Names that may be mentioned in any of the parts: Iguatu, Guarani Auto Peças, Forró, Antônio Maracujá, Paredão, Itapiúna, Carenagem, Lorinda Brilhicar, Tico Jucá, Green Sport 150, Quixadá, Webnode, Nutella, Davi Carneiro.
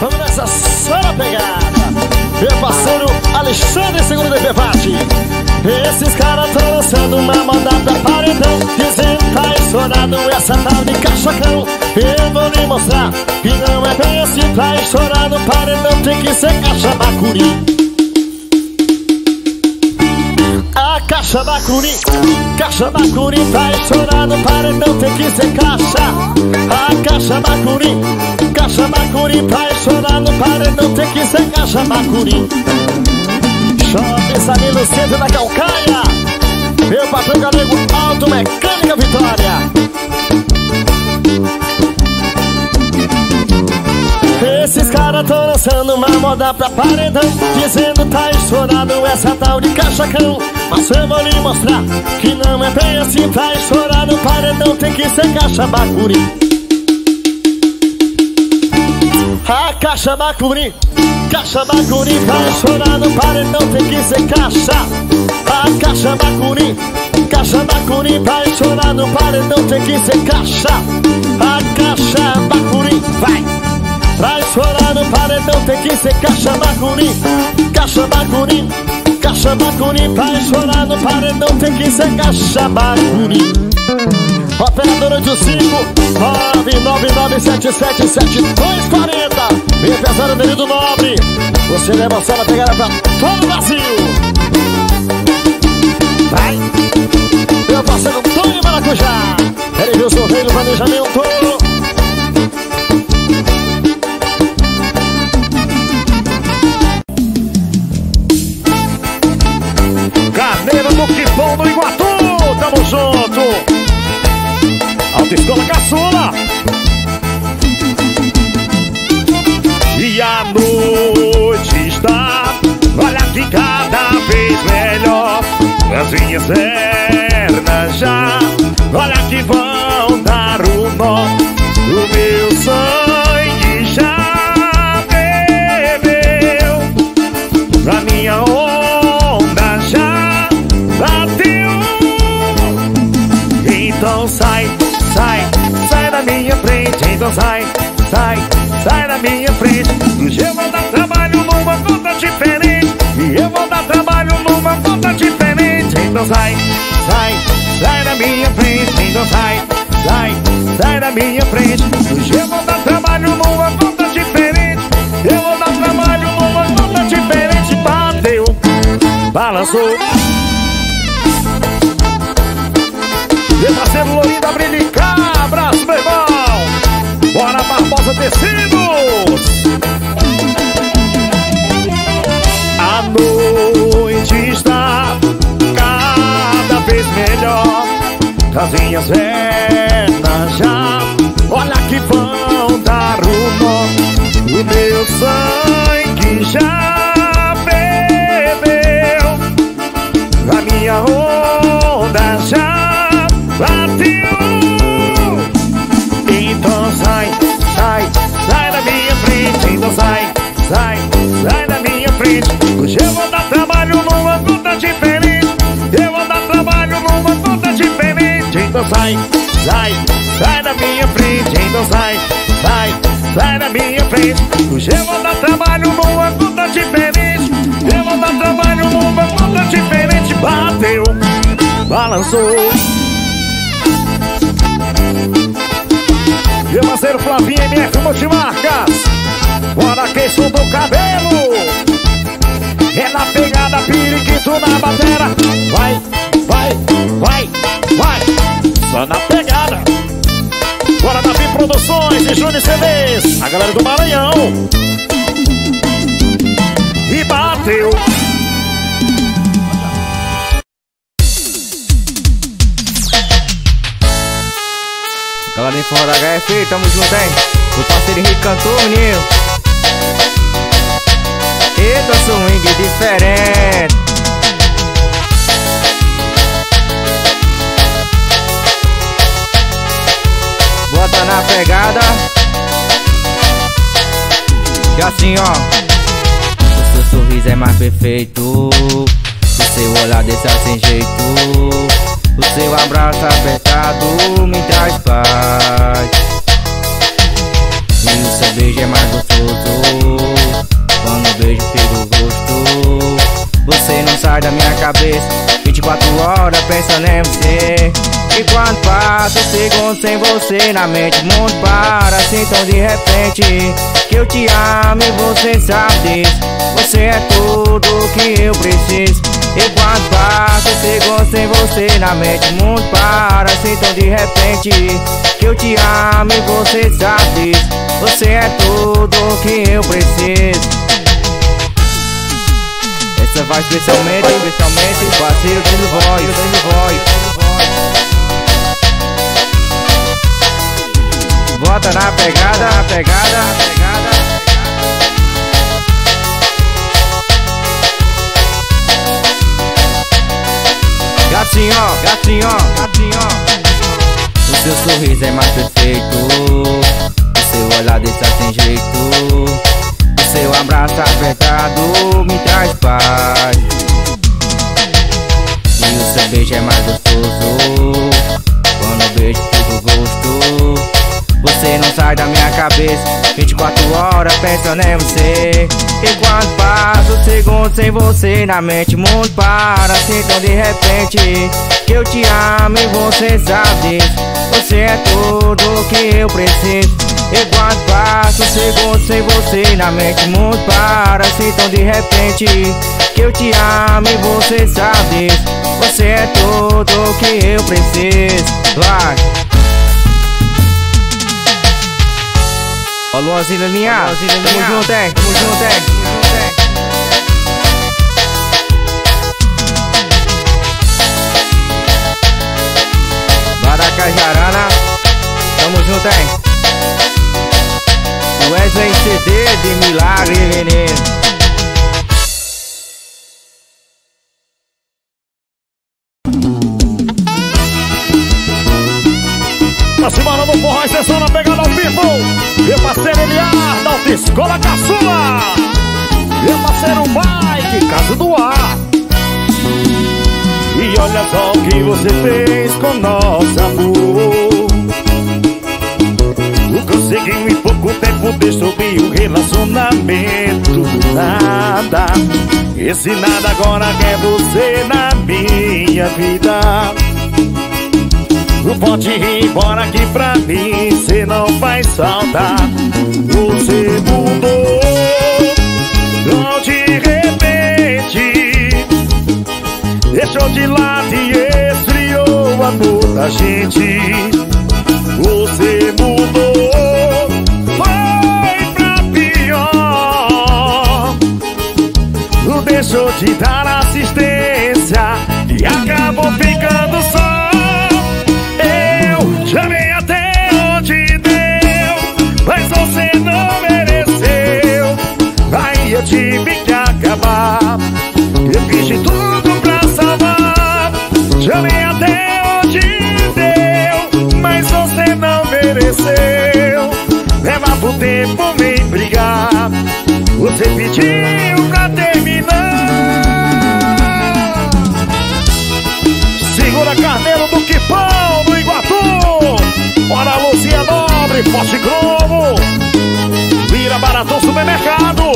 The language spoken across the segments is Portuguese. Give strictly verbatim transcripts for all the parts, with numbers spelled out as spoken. Vamos nessa sola pegada. Meu parceiro Alexandre, segundo D P Party. Esses caras tão lançando uma mandada paredão, dizendo tá estourado essa tal de cachacão. Eu vou lhe mostrar que não é bem assim. Tá estourado paredão, tem que ser caixa bacuri. A caixa bacuri, caixa bacuri, tá estourado paredão, tem que ser caixa. A caixa bacuri, caixa bacuri, tá estourado paredão, tem que ser caixa bacuri. Chove essa ali no centro da Calcaia. Meu patrão galego, automecânica Vitória. Esses caras tão lançando uma moda pra paredão, dizendo tá estourado essa tal de cachacão. Mas eu vou lhe mostrar que não é bem assim. Pra estourar no paredão tem que ser caixa bacuri. A caixa bacuri, caixa bacuri. Pra estourar no paredão tem que ser caixa. A caixa bacuri, caixa bacuri. Pra estourar no paredão tem que ser caixa. A caixa bacuri, vai. Pra estourar no paredão tem que ser caixa bacuri. Caixa bacuri, caixa bacuri. Pra estourar no paredão tem que ser caixa bacuri. Operadora de cinco nove nove nove sete sete sete dois quatro zero. Empresário dele do Nobre. Você leva a sala pegada pra todo o Brasil. Vai. Meu parceiro Antônio Maracujá. Ele viu o sorteio do planejamento. Escola caçula. E a noite está, olha que cada vez melhor. As minhas pernas já, olha que vão dar o nó. O meu sangue já bebeu, a minha onda já bateu. Então sai, sai, sai da minha frente, então sai, sai, sai da minha frente. Hoje eu vou dar trabalho numa conta diferente. E eu vou dar trabalho numa conta diferente. Então sai, sai, sai da minha frente. Então sai, sai, sai da minha frente. Hoje eu vou dar trabalho numa conta diferente. Eu vou dar trabalho numa conta diferente. Bateu, balançou. Meu parceiro Lorinda Brilhicar, abraço meu irmão. Bora Barbosa Tecidos. A noite está cada vez melhor. As minhas pernas já, olha que vão dar o nó. O meu sangue já bebeu, a minha onda já bateu. Então sai, sai, sai da minha frente. Então sai, sai, sai da minha frente. Hoje eu vou dar trabalho numa conta diferente. Eu vou dar trabalho numa conta diferente. Então sai, sai, sai da minha frente. Então sai, sai, sai da minha frente. Hoje eu vou dar trabalho numa conta diferente. Eu vou dar trabalho numa conta diferente. Bateu, balançou. Meu parceiro Flavinho M F Multimarcas. Bora quem solta o cabelo. É na pegada, piriquito na batera. Vai, vai, vai, vai. Só na pegada. Bora Davi Produções e Júnior C Ds. A galera do Maranhão. E bateu. Galera em forma da H F, tamo junto, hein? O parceiro Henrique cantou, menino. Eita, swing diferente. Bota na pegada. E assim, ó. O seu sorriso é mais perfeito. O seu olhar desse sem jeito. O seu abraço apertado me traz paz. E o seu beijo é mais gostoso. não sai da minha cabeça. Vinte e quatro horas pensando em você. E quando passa um segundo sem você na mente, o mundo para assim tão de repente. Que eu te amo e você sabe disso. Você é tudo que eu preciso. E quando passa um segundo sem você na mente, o mundo para assim tão de repente. Que eu te amo e você sabe disso. Você é tudo que eu preciso. Essa vai especialmente, especialmente o parceiro do voz. Bota na pegada, na pegada, na pegada. Gatinho, gatinho, gatinho. O seu sorriso é mais perfeito, o seu olhar está sem jeito. Seu abraço apertado me traz paz. E o seu beijo é mais gostoso. Quando beijo todo gosto. Você não sai da minha cabeça. Vinte e quatro horas pensando em você. E quando passa o segundo sem você na mente, o mundo para assim tão de repente. Que eu te amo e você sabe disso. Você é tudo que eu preciso. E quando passa um segundo sem você na mente, o mundo para assim tão de repente. Que eu te amo e você sabe disso. Você é tudo que eu preciso. Vai! Ó Luanzinho Linha, tamo junto, hein? Tamo junto, hein? Baracajarana, tamo junto, hein? Wesley C D de Milagre, menino. Tá se balando o forró, exceção na pegada ao vivo. Meu parceiro Eliar, da Autoescola Caçula. Meu parceiro Mike, Caso do Ar. E olha só o que você fez com nosso amor. Conseguiu em pouco tempo destruir o relacionamento. Nada, esse nada agora quer você na minha vida. Não pode ir embora que pra mim cê não faz falta. Você mudou, de repente deixou de lado e esfriou o amor da gente. Você mudou, deixou de dar assistência e acabou ficando só. Eu chamei até onde deu, mas você não mereceu. Aí eu tive que acabar. Eu fiz de tudo pra salvar. Chamei até onde deu, mas você não mereceu. Leva pro tempo me brigar. Você pediu pra terminar. Segura Carneiro do Quipão, do Iguatu. Bora Luzia Nobre, Forte Globo. Vira Baratão Supermercado.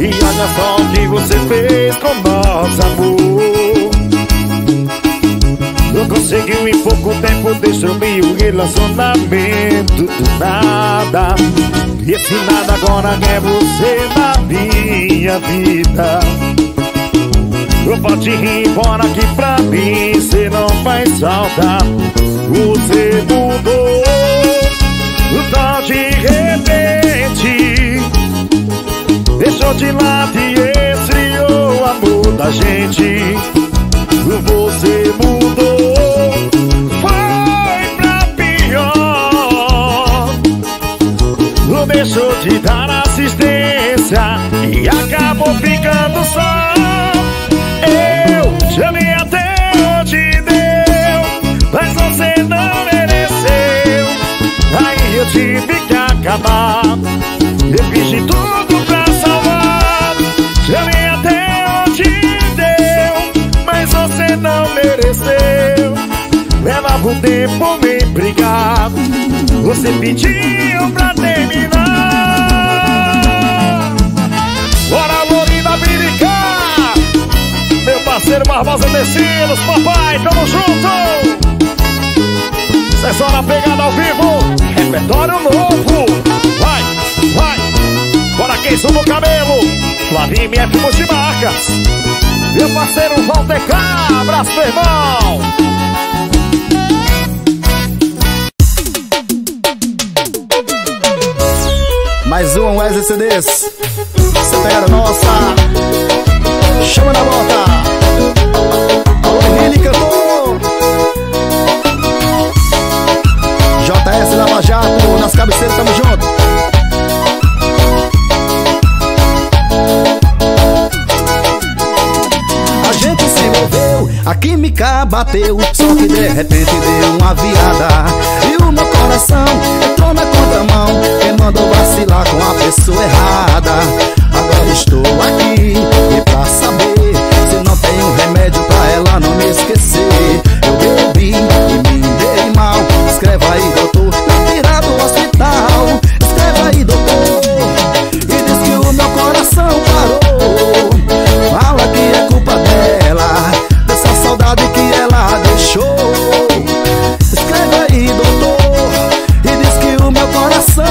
E olha só o que você fez com nosso amor. Não conseguiu em pouco tempo destruir o relacionamento do nada. E esse nada agora quer você na minha vida. Não pode ir embora que pra mim cê não faz falta. Você mudou, tal de repente deixou de lado e esfriou o amor da gente. Você mudou, foi pra pior. Não deixou de dar assistência e acabou ficando só. Eu chamei até onde deu, mas você não mereceu. Aí eu tive que acabar. Eu fiz de tudo pra salvar. Chamei até onde deu, mas você não mereceu. Leva pro tempo me brigar. Você pediu pra terminar. Bora, parceiro Barbosa Tecidos, papai, tamo junto. Sessão na pegada ao vivo, repertório novo. Vai, vai, bora quem suba o cabelo. Flavinho e F. Multimarcas. E o parceiro Walter K, abraço meu irmão. Mais um Wesley C Ds. Espera, nossa. Chama na bota. Ele cantou. J S Lava Jato, nas cabeceiras, tamo junto. A gente se moveu, a química bateu, só que de repente deu uma virada. E o meu coração entrou na contramão. Mandou vacilar com a pessoa errada. Agora estou aqui e pra saber se não tem um remédio pra ela não me esquecer. Eu bebi e me dei mal. Escreva aí, doutor, pra tirar do hospital. Escreva aí, doutor, e diz que o meu coração parou. Fala que é culpa dela, dessa saudade que ela deixou. Escreva aí, doutor, e diz que o meu coração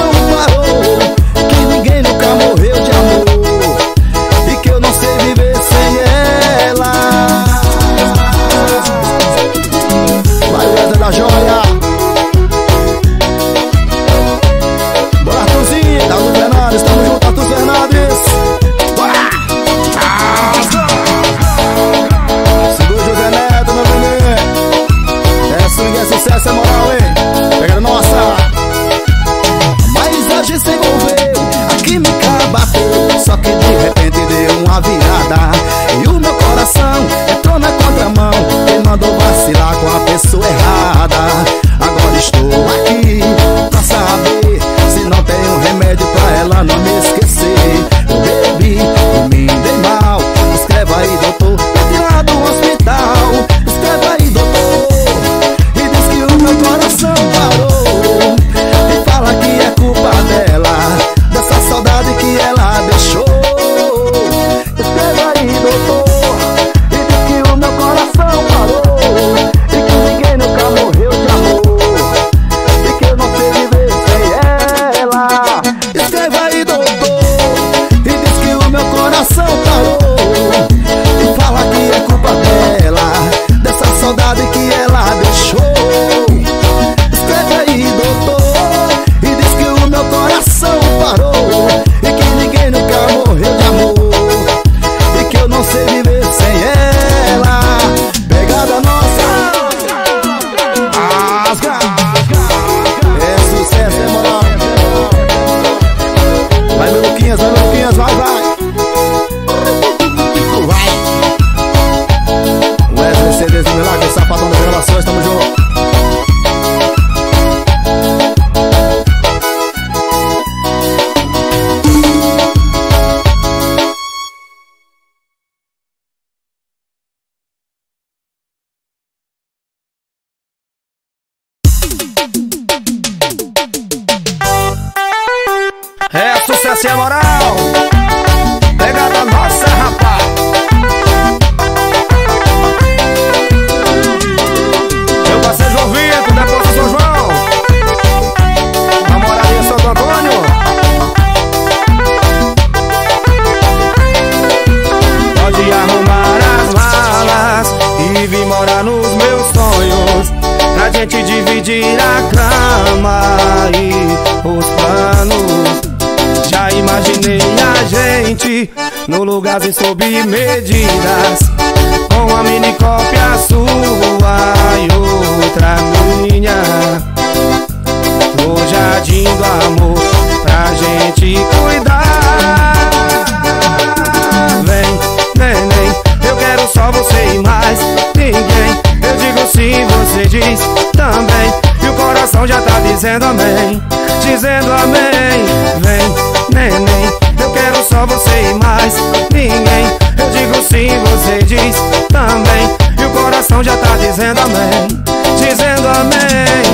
dizendo amém, dizendo amém. Vem, neném, eu quero só você e mais ninguém. Eu digo sim, você diz também. E o coração já tá dizendo amém, dizendo amém.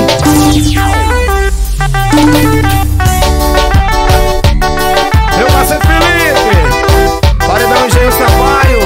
Meu parceiro Felipe, Paredão e Engenho Trabalho.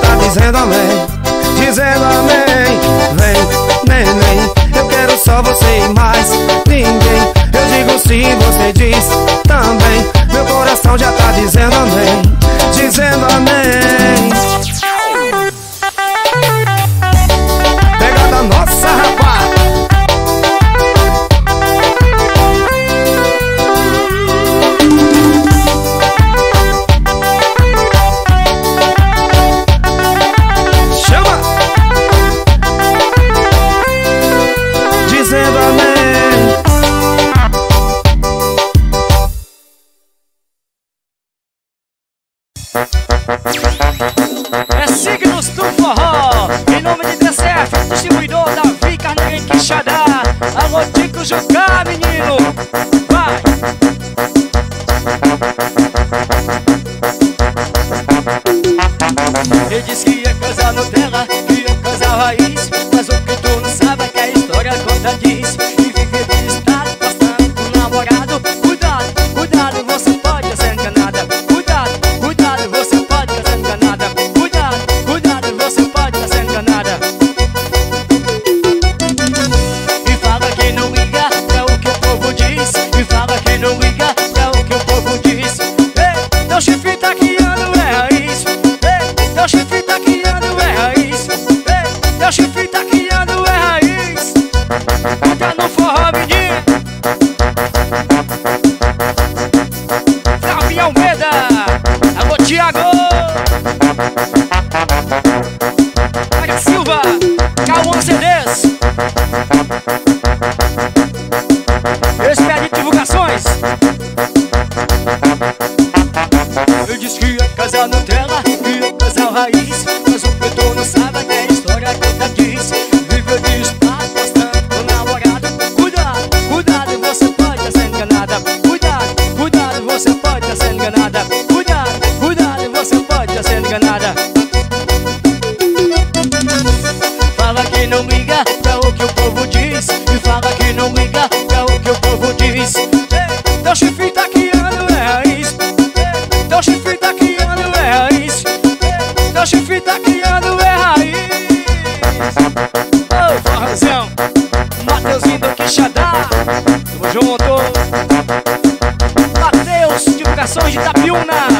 tá dizendo amém, dizendo amém. Vem, neném, eu quero só você e mais ninguém. Eu digo sim, você diz também. Meu coração já tá dizendo amém, dizendo amém. Pegada nossa, rapaz. É signos do forró, em nome de D C F, distribuidor Davi Carneiro em Quixadá. Alô, Tico Jucá, menino, vai! Ele disse que ia casar Nutella, que ia casar raiz, mas o que tu não sabe é que a história conta diz. Junto, Mateus, divulgações de Itapiúna.